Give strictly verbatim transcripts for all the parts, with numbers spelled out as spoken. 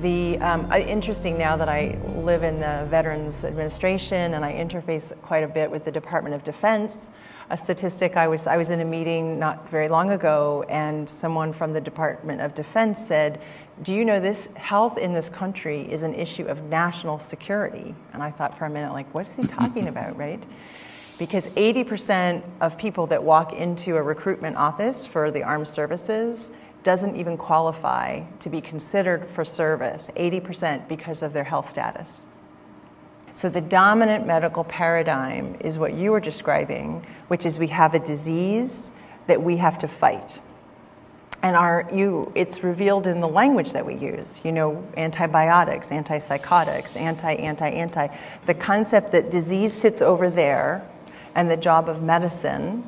The, um, interesting now that I live in the Veterans Administration and I interface quite a bit with the Department of Defense, a statistic I was, I was in a meeting not very long ago and someone from the Department of Defense said, "Do you know this health in this country is an issue of national security?" And I thought for a minute, like, what's he talking about, right? Because eighty percent of people that walk into a recruitment office for the armed services doesn't even qualify to be considered for service, eighty percent because of their health status. So the dominant medical paradigm is what you were describing, which is we have a disease that we have to fight. And our, you, it's revealed in the language that we use, you know, antibiotics, antipsychotics, anti, anti, anti. The concept that disease sits over there and the job of medicine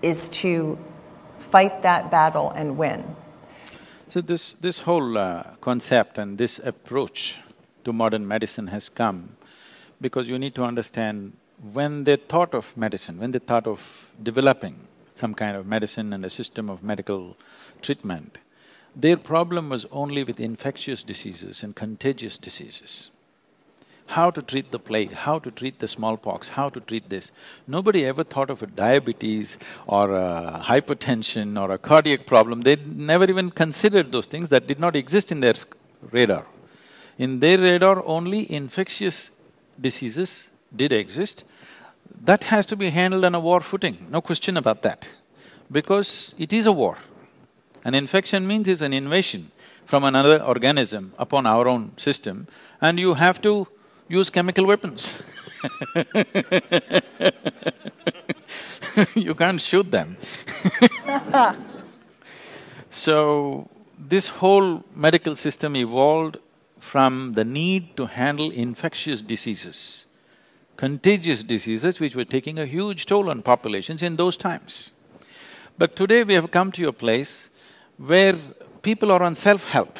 is to fight that battle and win. So this, this whole uh, concept and this approach to modern medicine has come because you need to understand when they thought of medicine, when they thought of developing some kind of medicine and a system of medical treatment, their problem was only with infectious diseases and contagious diseases. How to treat the plague, how to treat the smallpox, how to treat this. Nobody ever thought of a diabetes or a hypertension or a cardiac problem. They never even considered those things that did not exist in their radar. In their radar, only infectious diseases did exist. That has to be handled on a war footing, no question about that, because it is a war. An infection means it's an invasion from another organism upon our own system, and you have to use chemical weapons. You can't shoot them. So, this whole medical system evolved from the need to handle infectious diseases, contagious diseases which were taking a huge toll on populations in those times. But today we have come to a place where people are on self-help.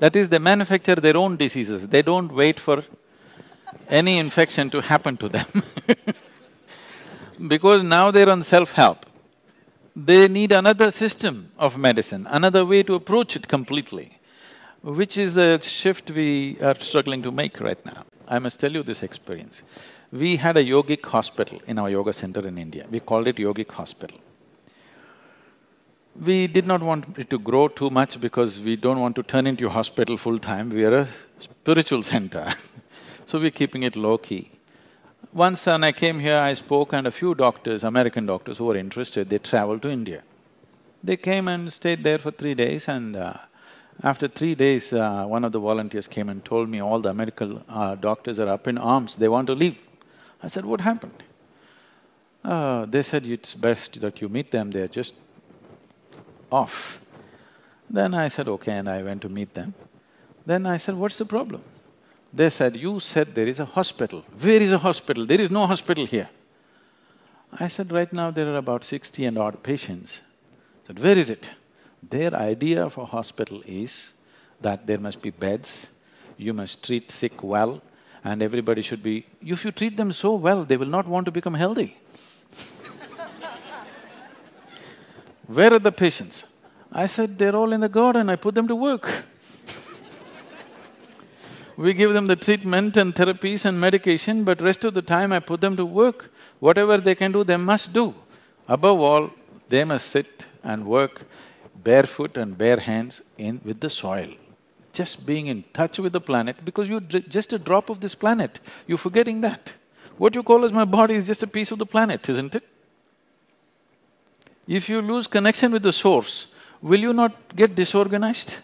That is, they manufacture their own diseases, they don't wait for any infection to happen to them because now they're on self-help. They need another system of medicine, another way to approach it completely, which is the shift we are struggling to make right now. I must tell you this experience. We had a yogic hospital in our yoga center in India. We called it yogic hospital. We did not want it to grow too much because we don't want to turn into a hospital full-time, we are a spiritual center. So we're keeping it low-key. Once when I came here, I spoke and a few doctors, American doctors who were interested, they traveled to India. They came and stayed there for three days and uh, after three days, uh, one of the volunteers came and told me all the American uh, doctors are up in arms, they want to leave. I said, "What happened?" Uh, they said, "It's best that you meet them, they're just off." Then I said, "Okay," and I went to meet them. Then I said, "What's the problem?" They said, "You said there is a hospital. Where is a hospital? There is no hospital here." I said, "Right now there are about sixty and odd patients." I said, "Where is it?" Their idea of a hospital is that there must be beds, you must treat sick well, and everybody should be… If you treat them so well, they will not want to become healthy. "Where are the patients?" I said, "They're all in the garden, I put them to work." We give them the treatment and therapies and medication, but rest of the time I put them to work. Whatever they can do, they must do. Above all, they must sit and work barefoot and bare hands in with the soil. Just being in touch with the planet, because you're just a drop of this planet, you're forgetting that. What you call as my body is just a piece of the planet, isn't it? If you lose connection with the source, will you not get disorganized?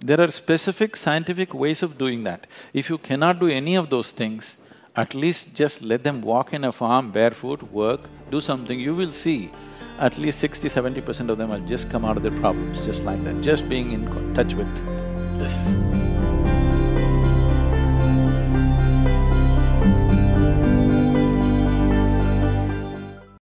There are specific scientific ways of doing that. If you cannot do any of those things, at least just let them walk in a farm barefoot, work, do something, you will see at least sixty to seventy percent of them will just come out of their problems just like that, just being in touch with this.